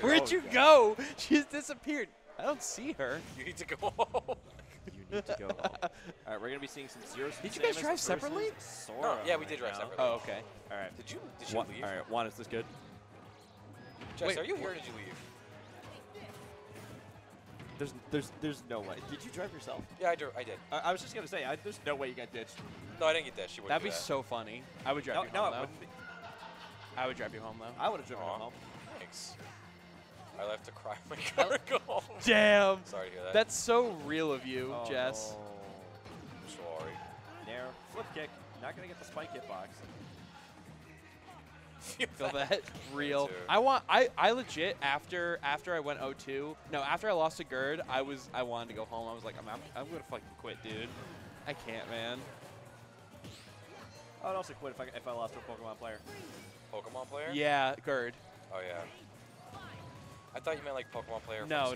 Where'd you go? She's disappeared. I don't see her. You need to go home. You need to go home. All right, we're gonna be seeing some zeros. Did you guys drive separately? No, yeah, we did drive separately. Oh, okay. All right. Did you leave? All right, Juan, is this good? Jess, wait, are you here? Or did you leave? There's no way. Did you drive yourself? Yeah, I drove. I did. I was just gonna say, there's no way you got ditched. No, I didn't get ditched. That'd be so funny. I would drive you home. No, it wouldn't be. I would drive you home though. I would have driven you home. Thanks. I left to cry my car and go home. Damn. Sorry to hear that. That's so real of you, Jess. Sorry. Nair, flip kick. Not gonna get the spike hitbox. Feel that real. I want. I legit after I went 0-2. No, after I lost to Gerd, I wanted to go home. I was like, I'm gonna fucking quit, dude. I can't, man. I would also quit if I lost to a Pokemon player. Pokemon player? Yeah, Gerd. Oh yeah. I thought you meant like Pokemon player. No.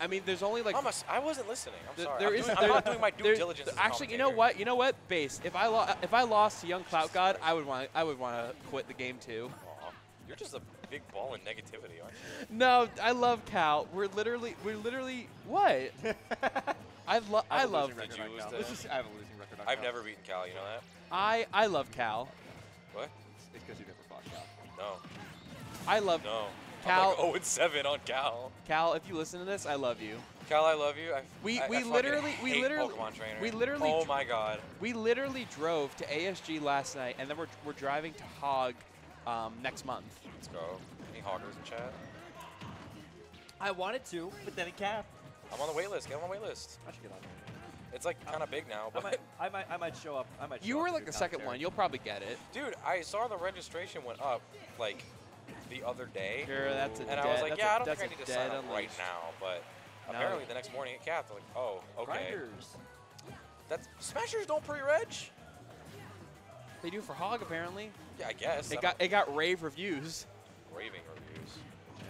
I mean, there's only like. I wasn't listening. I'm sorry. I'm not doing my due diligence. Actually, you know what? You know what? Base. If I lost to Young Clout God, I would want to quit the game too. Aww. You're just a big ball in negativity, aren't you? No, I love Cal. We're literally what? I love. I have a losing record. I've never beaten Cal. You know that? I love Cal. What? It's because you never fought Cal. No. I love. No. Cal, I'm like 0-7 on Cal. Cal, if you listen to this, I love you. Cal, I love you. We literally Pokemon trainer. Oh my god. We literally drove to ASG last night, and then we're driving to Hog next month. Let's go. Any hoggers in chat? I wanted to, but then it capped. I'm on the wait list. Get on the wait list. I should get on there. It's like kind of big now, but I might show up. I might. You were like the second one. You'll probably get it, dude. I saw the registration went up, like. The other day, and I was like, yeah, I don't think I need to sign up right now, but apparently the next morning it capped. Like, oh, okay. Grinders. That's Smashers don't pre-reg. They do for Hog apparently. Yeah, I guess. It got rave reviews. Raving reviews. Yeah.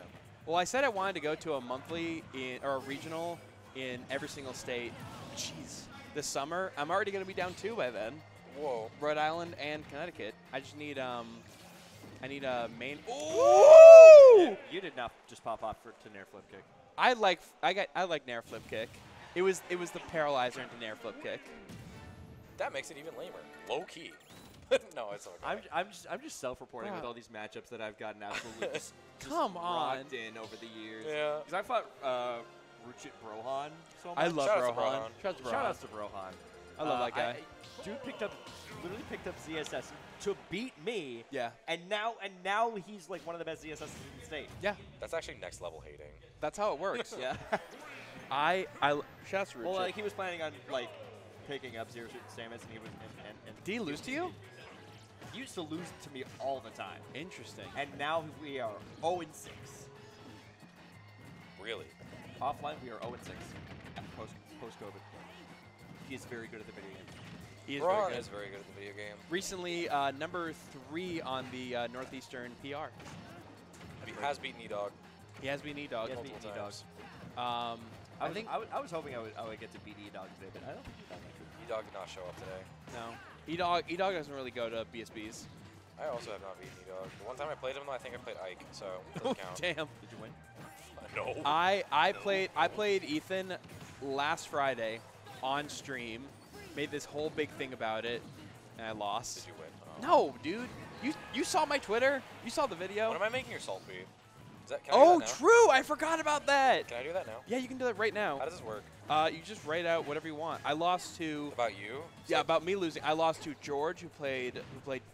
Well, I said I wanted to go to a monthly or a regional in every single state. Jeez, this summer I'm already going to be down 2 by then. Whoa. Rhode Island and Connecticut. I just need I need a main. Ooh! You did not just pop off to Nair flip kick. I like Nair flip kick. It was the paralyzer into Nair flip kick. That makes it even lamer. Low key. No, it's okay. I'm just self-reporting with all these matchups that I've gotten absolutely rocked in over the years. Yeah. Because I fought Ruchit Brohan so much. I love Brohan. Shout out to Brohan. I love that guy. Dude literally picked up ZSS to beat me. Yeah. And now he's like one of the best ZSSs in the state. Yeah. That's actually next level hating. That's how it works. Yeah. Shout out to Ruchit. Well, like he was planning on like picking up Zero Suit Samus, and he was. And did he lose to you? He used to lose to me all the time. Interesting. And now we are 0-6. Really? Offline, we are 0-6. Post-COVID. He is very good at the video game. Brohan is very good at the video game. Recently, #3 on the Northeastern PR. He has beaten E-Dog. He has beaten E-Dog multiple times. I was hoping I would get to beat E-Dog today, but I don't think E-Dog did not show up today. No. E-Dog doesn't really go to BSBs. I also have not beaten E-Dog. The one time I played him, though, I think I played Ike, so it doesn't count. Damn. Did you win? No. I played Ethan last Friday on stream. Made this whole big thing about it, and I lost. Did you win? Oh. No, dude. You saw my Twitter. You saw the video. What am I making your salt beef? True. I forgot about that. Can I do that now? Yeah, you can do that right now. How does this work? You just write out whatever you want. I lost to. About you? Yeah, so about me losing. I lost to George, who played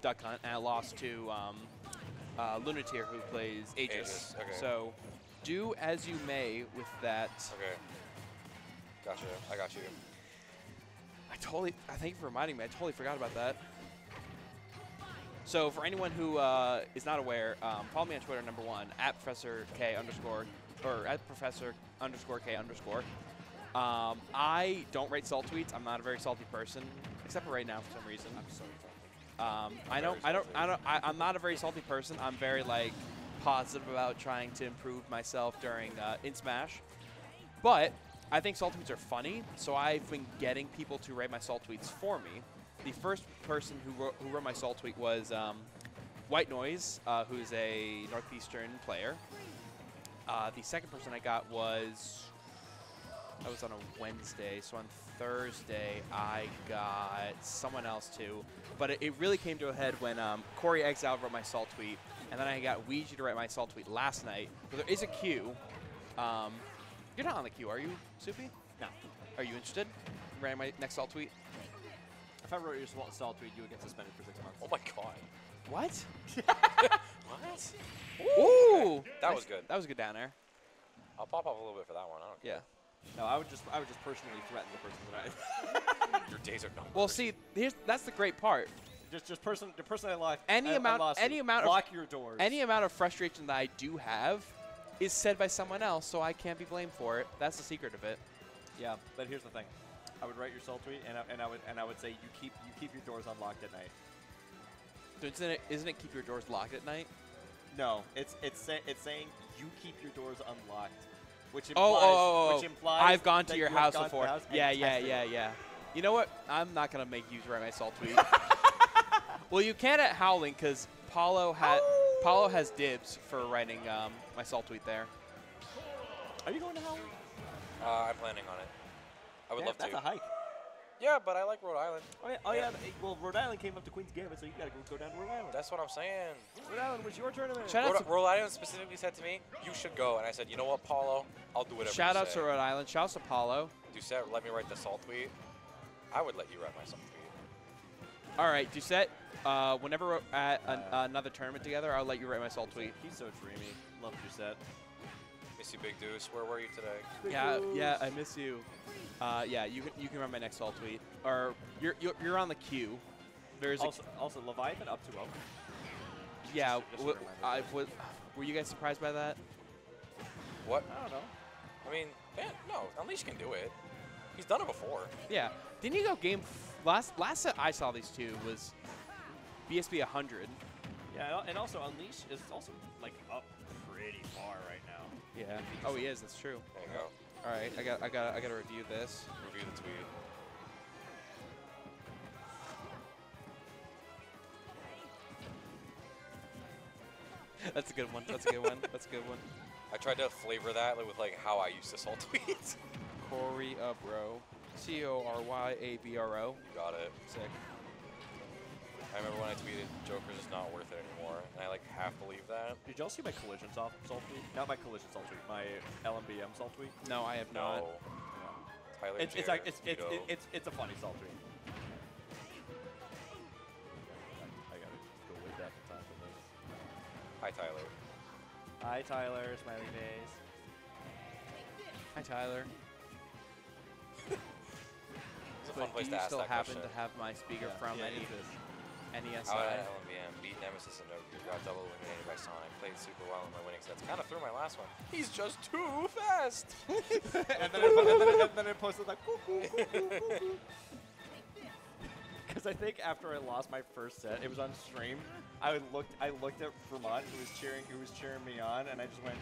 Duck Hunt, and I lost to Lunatier, who plays Aegis. Okay. So do as you may with that. Okay. Gotcha. I got you. Thank you for reminding me. I totally forgot about that. So for anyone who is not aware, follow me on Twitter, #1, @ProfessorK_. I don't rate salt tweets. I'm not a very salty person, except for right now for some reason. I'm so salty. I'm not a very salty person. I'm very like positive about trying to improve myself during in Smash, but. I think salt tweets are funny, so I've been getting people to rate my salt tweets for me. The first person who wrote my salt tweet was White Noise, who's a Northeastern player. The second person I got was, that was on a Wednesday, so on Thursday I got someone else too. But it really came to a head when CoreyXal wrote my salt tweet, and then I got Ouija to write my salt tweet last night. But there is a queue. You're not on the queue, are you, Soupy? No. Are you interested? Writing my next salt tweet? If I wrote your salt tweet, you would get suspended for 6 months. Oh my god. What? What? Ooh! That was good. That was good down there. I'll pop off a little bit for that one. I don't care. Yeah. No, I would just personally threaten the person that I. Your days are numbered. Well, see, that's the great part. Just the person I lost. Any amount of frustration that I do have is said by someone else, so I can't be blamed for it. That's the secret of it. Yeah, but here's the thing. I would write your salt tweet, and I would say you keep your doors unlocked at night. Isn't it keep your doors locked at night? No, it's saying you keep your doors unlocked, which implies I've gone to your house before. Yeah. You know what? I'm not gonna make you write my salt tweet. Well, you can at Howling because Paulo has dibs for writing my salt tweet there. Are you going to Howling? I'm planning on it. I would love to. That's a hike. Yeah, but I like Rhode Island. Oh yeah. Well, Rhode Island came up to Queen's Gambit, so you gotta go down to Rhode Island. That's what I'm saying. Rhode Island was your tournament. Rhode Island specifically said to me, "You should go," and I said, "You know what, Paulo? I'll do whatever." Shout out to Rhode Island. Shout out to Paulo. Doucette, let me write the salt tweet. I would let you write my salt tweet. All right, Doucette. Whenever we're at another tournament together, I'll let you write my salt tweet. He's so dreamy. Love Doucette. Miss you, Big Deuce. Where were you today? Yeah, I miss you. Yeah, you can run my next salt tweet. Or you're on the queue. There's also Leviathan up 2-0. Yeah, were you guys surprised by that? What? I don't know. I mean, man, no, Unleashed can do it. He's done it before. Yeah. Didn't he go game last set I saw these two was BSB 100. Yeah, and also Unleashed is also like up pretty far right now. Yeah. Oh, he is. That's true. There you go. All right, I got to review this. Review the tweet. That's a good one. That's a good one. That's a good one. I tried to flavor that with like how I used this whole tweet. Corey Abro, C-O-R-Y-A-B-R-O. You got it. Sick. I remember when I tweeted, "Joker's is not worth it anymore," and I like half believe that. Did y'all see my collision salt tweet? Not my collision salt tweet, my LMBM salt tweet. No, I have not. No. Yeah. Tyler, it's a funny salt tweet. I gotta go way back to time for this. Hi Tyler. Hi Tyler, smiley face. Hi Tyler. It's a fun place to ask that question. Do you still happen to have my speaker from any of this? NESI. Out at LMBM, beat Nemesis and Ogre, got double eliminated by Sonic, played super well in my winning sets. Kind of threw my last one. He's just too fast! and then I posted like, because I think after I lost my first set, it was on stream, I looked at Vermont, who was cheering me on, and I just went.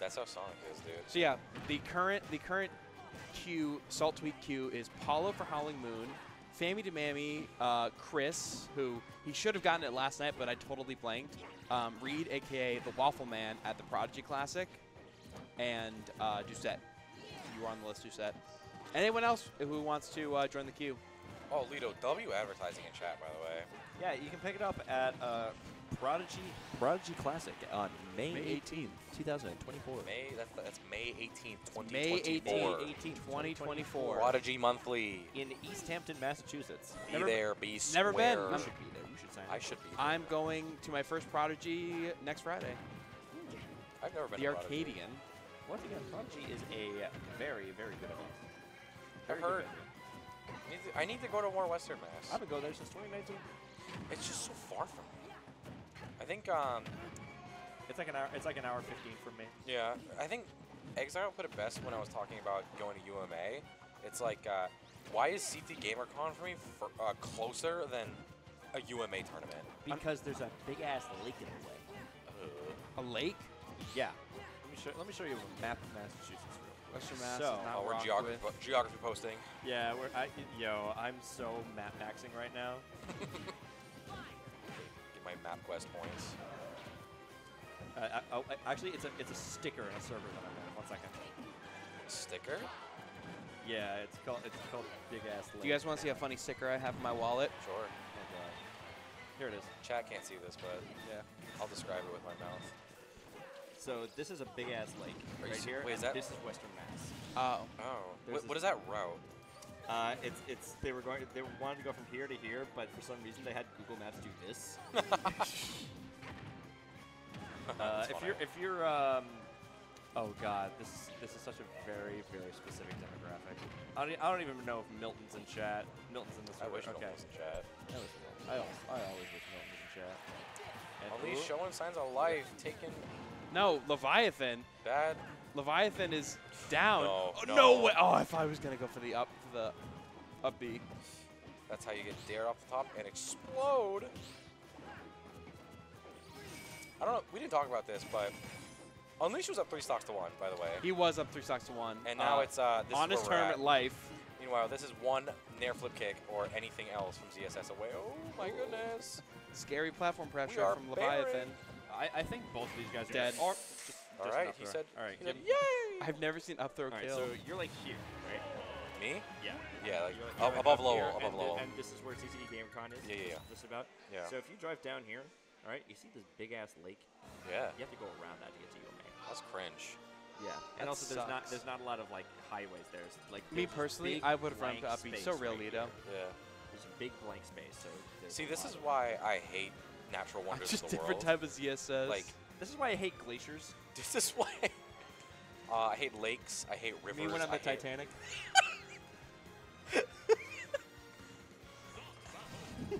That's how Sonic is, dude. So yeah, the current queue, salt tweet queue is Paulo for Howling Moon, Fammy to Mammy, Chris, who he should have gotten it last night, but I totally blanked. Reed, a.k.a. the Waffle Man at the Prodigy Classic. And Doucette. You are on the list, Doucette. Anyone else who wants to join the queue? Oh, Lido W advertising in chat, by the way. Yeah, you can pick it up at Prodigy Classic on May 18th, 2024. That's May 18th, 2024. May 18th, 2024. Prodigy Monthly in East Hampton, Massachusetts. Never been. You should be there. You should sign up. I should be. I'm going to my first Prodigy next Friday. I've never been. The Arcadian. Once again, Prodigy is a very, very good event. I've heard. I need to go to more Western Mass. I've been going there since 2019. It's just so far from me. I think it's like an hour. It's like an hour 15 from me. Yeah, I think Exile put it best when I was talking about going to UMA. It's like, why is CT GamerCon for me closer than a UMA tournament? Because there's a big ass lake in the way. A lake? Yeah. Let me show you a map of Massachusetts. Western Mass. So we're geography posting. Yeah, I'm so map maxing right now. quest points. Actually, it's a sticker on a server that I'm on. 1 second. Sticker? Yeah, it's called Big Ass Lake. Do you guys want to see a funny sticker I have in my wallet? Sure. And, here it is. Chat can't see this, but yeah, I'll describe it with my mouth. So this is a big ass lake right here. Wait, is that? This is Western Mass. Oh. Oh. What is that route? They wanted to go from here to here, but for some reason they had Google Maps do this. Oh God, this is such a very, very specific demographic. I don't even know if Milton's in chat. Milton's in this. I wish Milton was in chat. I always wish Milton was in chat. And at least showing signs of life, taking. No, Leviathan. Bad. Leviathan is down. No, oh, no way! Oh, if I was gonna go for the up B. That's how you get dare off the top and explode. I don't know. We didn't talk about this, but. Unleashed was up 3 stocks to 1, by the way. He was up 3 stocks to 1. And now it's this on his tournament life. Meanwhile, this is one Nair flip kick or anything else from ZSS away. Oh my goodness! Scary platform pressure from Leviathan. I think both of these guys are dead. All right, he said. All right, yay! I've never seen up throw kill. So you're like here, right? Me? Yeah. Yeah, like above Lowell, above Lowell. And this is where CCD GamerCon is. Yeah, yeah. Just about. Yeah. So if you drive down here. All right, you see this big-ass lake? Yeah. You have to go around that to get to UMA. That's cringe. Yeah. That and also, there's not a lot of like highways there. It's, like me personally, I would have run to Upbeat. So real, Lido. Yeah. There's a big blank space. So see, this is why I hate natural wonders of the world. Just different type of ZSS. Like this is why I hate glaciers. This is why I hate lakes. I hate rivers. Me when I'm the Titanic.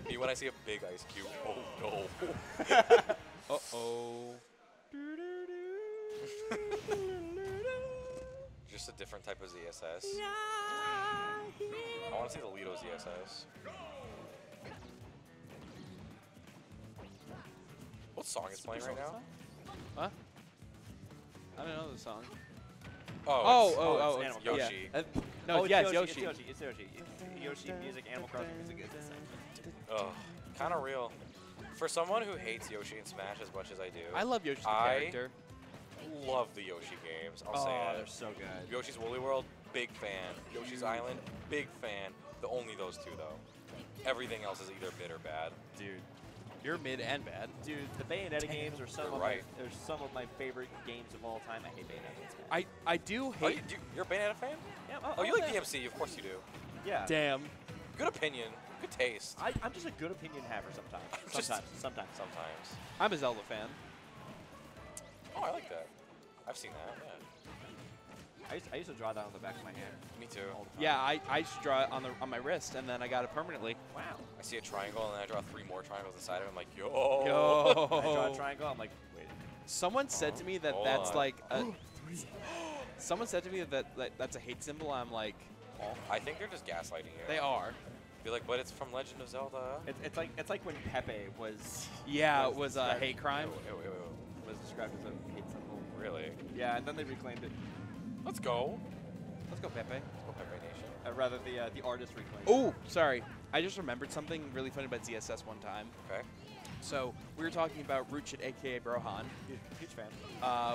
Me when I see a big ice cube. Oh no. Uh oh. Just a different type of ZSS. I want to see the Lido ZSS. What song is playing right now? Huh? I don't know the song. Oh, it's Yoshi. Yeah. No, oh, yeah, it's Yoshi. It's Yoshi. It's Yoshi music, Animal Crossing music. Oh, kind of real. For someone who hates Yoshi and Smash as much as I do, I love Yoshi's character. I love the Yoshi games. I'll say that. Oh, they're so good. Yoshi's Woolly World, big fan. Yoshi's Island, big fan. Only those two, though. Everything else is either mid or bad. Dude. You're mid and bad. Dude, the Bayonetta games are some of my favorite games of all time. I hate Bayonetta. I do hate... You're a Bayonetta fan? Yeah. Oh, you like DMC. Of course you do. Yeah. Damn. Good opinion. Good taste. I'm just a good opinion haver sometimes. Sometimes. I'm a Zelda fan. Oh, I like that. I've seen that. Yeah. I used to draw that on the back of my hand. Me too. Yeah, I used to draw it on my wrist, and then I got it permanently. Wow. I see a triangle, and then I draw 3 more triangles inside of it. I'm like, yo. I draw a triangle. I'm like, wait. Someone said to me that that's like a. Someone said to me that that's a hate symbol. I'm like. Oh. I think they're just gaslighting you. They are. Be like, but it's from Legend of Zelda. It's like when Pepe was. Yeah, it was a hate crime. It was described as a hate symbol. Really? Yeah, and then they reclaimed it. Let's go. Let's go, Pepe. Let's go, Pepe Nation. Rather, the artist reclaimed. Oh, sorry. I just remembered something really funny about ZSS one time. Okay. So we were talking about Ruchit, a.k.a. Brohan. Huge fan.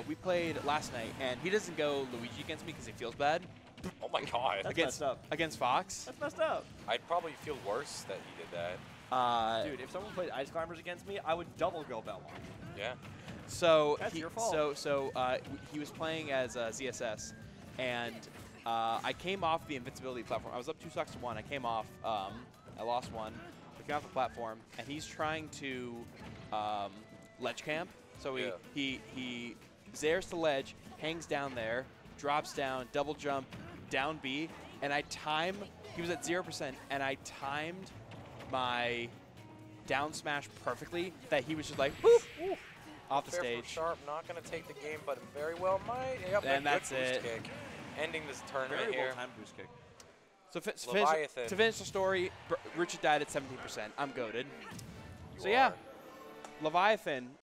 We played last night, and he doesn't go Luigi against me because he feels bad. Oh, my God. That's messed up. Against Fox. That's messed up. I'd probably feel worse that he did that. Dude, if someone played Ice Climbers against me, I would double go Belmont. Yeah. So that's your fault. So he was playing as ZSS, and I came off the invincibility platform. I was up 2 stocks to 1. I came off. I lost 1. I came off the platform, and he's trying to ledge camp. So he zares the ledge, hangs down there, drops down, double jump, down B, and I time. He was at 0%, and I timed my down smash perfectly. That he was just like, woof, woof. Off the stage. Sharp, not going to take the game, but very well might. Yep, and that's it. Kick. Ending this tournament here. Very well-timed boost kick. So to finish the story, Richard died at 17%. I'm goaded. So yeah, Leviathan